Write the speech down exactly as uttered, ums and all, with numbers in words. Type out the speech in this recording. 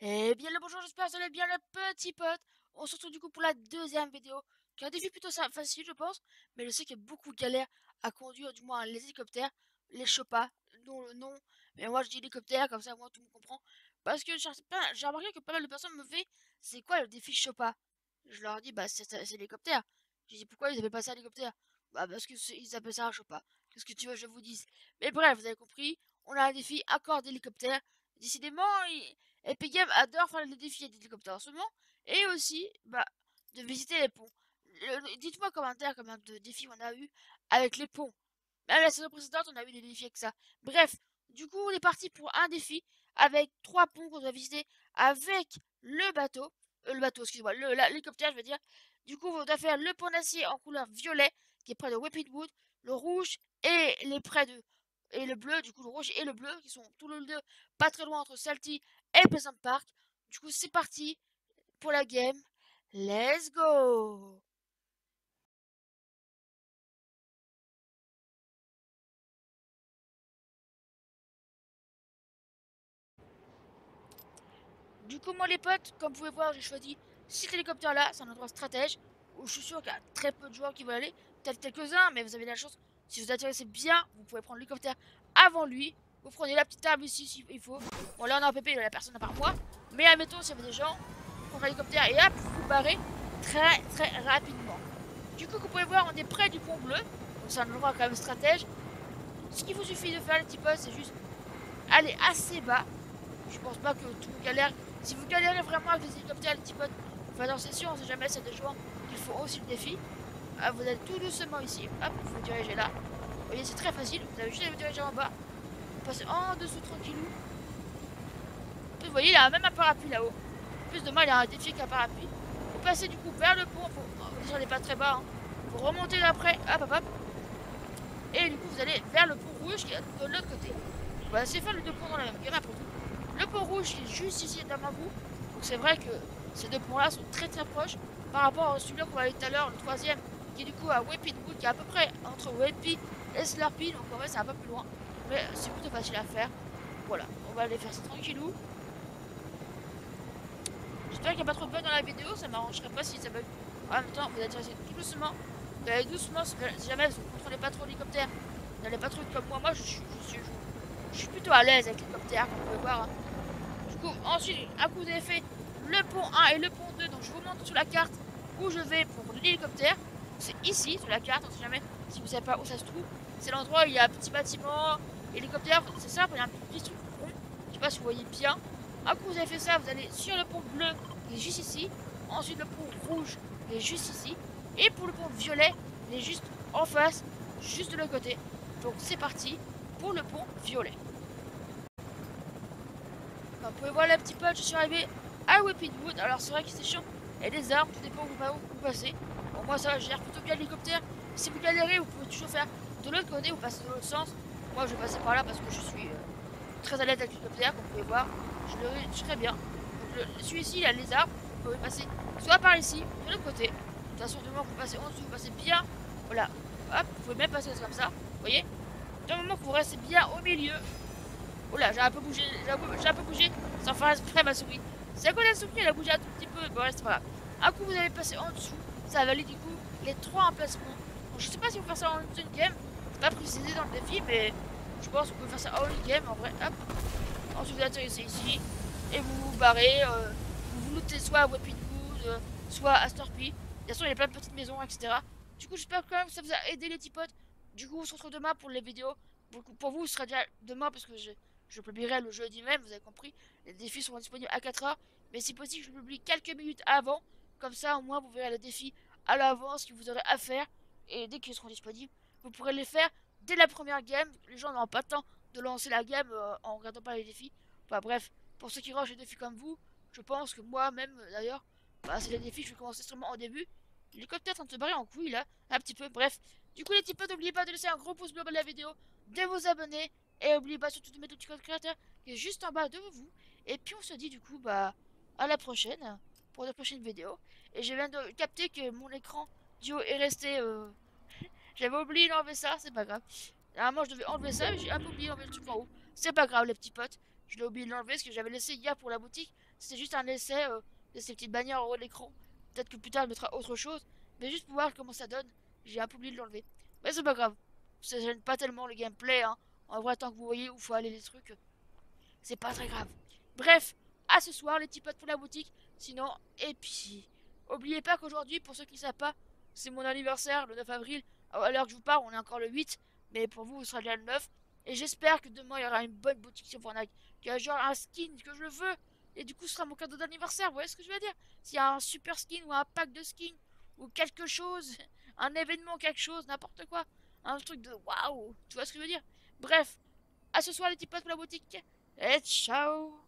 Eh bien le bonjour, j'espère que vous allez bien le petit pote. On se retrouve du coup pour la deuxième vidéo, qui est un défi plutôt facile je pense, mais je sais qu'il y a beaucoup de galères à conduire, du moins les hélicoptères, les Choppa, non le nom, mais moi je dis hélicoptère, comme ça moi tout le monde comprend, parce que j'ai remarqué que pas mal de personnes me fait c'est quoi le défi Choppa? Je leur dis bah c'est l'hélicoptère. Je dis pourquoi ils appellent pas ça l'hélicoptère? Bah parce qu'ils appellent ça un Choppa. Qu'est-ce que tu veux que je vous dise? Mais bref, vous avez compris, on a un défi encore d'hélicoptère. Décidément, il... Epic Games adore faire les défis d'hélicoptère en ce moment. Et aussi, bah, de visiter les ponts. Le... Dites-moi en commentaire combien de défis on a eu avec les ponts. Même la saison précédente, on a eu des défis avec ça. Bref, du coup, on est parti pour un défi avec trois ponts qu'on doit visiter avec le bateau. Euh, le bateau, excusez-moi, l'hélicoptère, je veux dire. Du coup, on doit faire le pont d'acier en couleur violet, qui est près de Weeping Woods, le rouge et les près de... Et le bleu, du coup le rouge et le bleu, qui sont tous les deux pas très loin entre Salty et Pleasant Park. Du coup c'est parti pour la game, let's go. Du coup moi les potes, comme vous pouvez voir j'ai choisi cet hélicoptère là, c'est un endroit stratège où je suis sûr qu'il y a très peu de joueurs qui vont aller, peut-être quelques-uns mais vous avez de la chance. Si vous intéressez bien, vous pouvez prendre l'hélicoptère avant lui. Vous prenez la petite table ici s'il si faut. Bon là on a un pépé, il y a la personne à part moi. Mais admettons s'il y avait des gens, vous prenez l'hélicoptère et hop, vous vous barrez très très rapidement. Du coup vous pouvez voir, on est près du pont bleu. Donc c'est un endroit quand même stratège. Ce qu'il vous suffit de faire les petits postes, c'est juste aller assez bas. Je pense pas que tout galère. Si vous galérez vraiment avec les hélicoptères, les petits potes, enfin dans session, on sait jamais s'il y a des joueurs qui font aussi le défi. Ah, vous allez tout doucement ici, hop, vous vous dirigez là. Vous voyez, c'est très facile, vous avez juste à vous diriger en bas. Vous passez en dessous tranquillou. Vous voyez, il y a même un parapluie là-haut. Plus de mal, il y a un défi qu'un parapluie. Vous passez du coup vers le pont, vous descendez pas très bas. Hein. Vous remontez d'après, hop, hop, hop. Et du coup, vous allez vers le pont rouge qui est de l'autre côté. Voilà, c'est faire les deux ponts dans la même game après tout. Le pont rouge qui est juste ici devant vous. Donc c'est vrai que ces deux ponts-là sont très très proches par rapport à celui-là qu'on va aller tout à l'heure, le troisième. Qui est du coup à Whippingwood, qui est à peu près entre Whippy et Slurpy, donc en vrai c'est un peu plus loin, mais c'est plutôt facile à faire. Voilà, on va aller faire ça tranquillou. J'espère qu'il n'y a pas trop de bugs dans la vidéo, ça m'arrangerait pas si ça bug. En même temps, vous allez essayer tout doucement, vous allez doucement, si jamais vous ne contrôlez pas trop l'hélicoptère, vous n'allez pas trop vite comme moi, moi je suis, je suis, je suis plutôt à l'aise avec l'hélicoptère, comme vous pouvez voir. Hein. Du coup, ensuite, à coup d'effet, le pont un et le pont deux, donc je vous montre sur la carte où je vais pour l'hélicoptère. C'est ici, sur la carte, on sait jamais si vous savez pas où ça se trouve. C'est l'endroit où il y a un petit bâtiment, hélicoptère, c'est simple, il y a un petit truc rond. Je sais pas si vous voyez bien. Un coup vous avez fait ça, vous allez sur le pont bleu, qui est juste ici. Ensuite le pont rouge, qui est juste ici. Et pour le pont violet, il est juste en face, juste de l'autre côté. Donc c'est parti pour le pont violet. Enfin, vous pouvez voir la petite pote, je suis arrivé à Whippingwood. Alors c'est vrai que c'est chiant, il y a des arbres, tout dépend où vous passez. Bon, moi ça je gère plutôt bien l'hélicoptère. Si vous galérez, vous pouvez toujours faire de l'autre côté ou passer de l'autre sens. Moi je vais passer par là parce que je suis euh, très à l'aise avec l'hélicoptère, comme vous pouvez voir. Je le réussis très bien. Donc, le, celui-ci il a les arbres. Vous pouvez passer soit par ici, de l'autre côté. De toute façon, du moment que vous passez en dessous, vous passez bien. Voilà. Hop, vous pouvez même passer comme ça. Vous voyez? Du moment que vous restez bien au milieu. Voilà, j'ai un peu bougé, j'ai un peu bougé sans faire exprès ma souris. C'est à quoi la souris, elle a bougé un tout petit peu. Bon, c'est pas grave. Un coup vous allez passer en dessous. Ça valide du coup les trois emplacements. Donc, je sais pas si vous faites ça en une game, c'est pas précisé dans le défi, mais je pense que vous pouvez faire ça en une game en vrai. Hop, ensuite vous atterrissez ici et vous vous barrez. Euh, vous vous lootez soit à Whippingwood, euh, soit à Slurpy. Bien sûr, il y a plein de petites maisons, et cetera. Du coup, j'espère quand même que ça vous a aidé les petits potes. Du coup, on se retrouve demain pour les vidéos. Pour, pour vous, ce sera déjà demain parce que je, je publierai le jeudi même, vous avez compris. Les défis seront disponibles à quatre heures, mais si possible, je publie quelques minutes avant. Comme ça, au moins, vous verrez les défis à l'avance que vous aurez à faire. Et dès qu'ils seront disponibles, vous pourrez les faire dès la première game. Les gens n'auront pas le temps de lancer la game euh, en regardant pas les défis. Enfin bref, pour ceux qui rushent les défis comme vous, je pense que moi-même, d'ailleurs, bah, c'est les défis que je vais commencer seulement en début. L'hélicoptère est en train de se barrer en couille, là, un petit peu. Bref, du coup, les petits potes, n'oubliez pas de laisser un gros pouce bleu à la vidéo, de vous abonner. Et n'oubliez pas surtout de mettre le petit code créateur qui est juste en bas de vous. Et puis, on se dit du coup, bah, à la prochaine. Pour la prochaine vidéo. Et je viens de capter que mon écran du haut est resté euh... j'avais oublié d'enlever ça, c'est pas grave. Normalement je devais enlever ça mais j'ai un peu oublié d'enlever le truc en haut. C'est pas grave les petits potes, je l'ai oublié de l'enlever parce que j'avais laissé hier pour la boutique. C'était juste un essai euh, de ces petites bannières en haut de l'écran. Peut-être que plus tard elle mettra autre chose, mais juste pour voir comment ça donne. J'ai un peu oublié de l'enlever, mais c'est pas grave, ça gêne pas tellement le gameplay hein. En vrai, tant que vous voyez où faut aller les trucs, c'est pas très grave. Bref, à ce soir les petits potes pour la boutique. Sinon, et puis oubliez pas qu'aujourd'hui, pour ceux qui ne savent pas, c'est mon anniversaire le neuf avril. À l'heure que je vous parle, on est encore le huit, mais pour vous, vous serez déjà le neuf. Et j'espère que demain il y aura une bonne boutique sur Fortnite, qu'il y a genre un skin que je veux, et du coup ce sera mon cadeau d'anniversaire, vous voyez ce que je veux dire? S'il y a un super skin ou un pack de skins, ou quelque chose, un événement, quelque chose, n'importe quoi, un truc de waouh, tu vois ce que je veux dire? Bref, à ce soir les petits potes pour la boutique, et ciao!